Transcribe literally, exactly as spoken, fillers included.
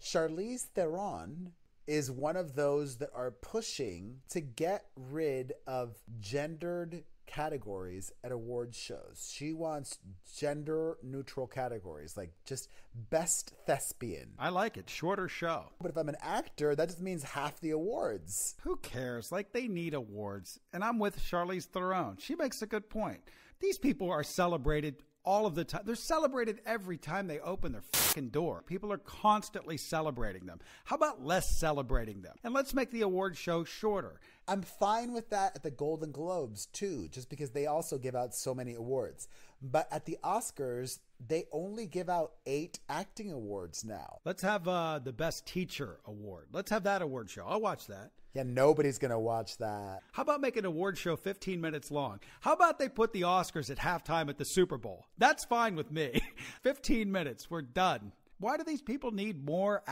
Charlize Theron is one of those that are pushing to get rid of gendered categories at award shows. She wants gender neutral categories, like just best thespian. I like it. Shorter show. But if I'm an actor, that just means half the awards. Who cares? Like, they need awards. And I'm with Charlize Theron. She makes a good point. These people are celebrated all of the time. They're celebrated every time they open their fucking door. People are constantly celebrating them. How about less celebrating them? And let's make the award show shorter. I'm fine with that at the Golden Globes too, just because they also give out so many awards. But at the Oscars, they only give out eight acting awards now. Let's have uh, the Best Teacher Award. Let's have that award show. I'll watch that. Yeah, nobody's going to watch that. How about make an award show fifteen minutes long? How about they put the Oscars at halftime at the Super Bowl? That's fine with me. fifteen minutes. We're done. Why do these people need more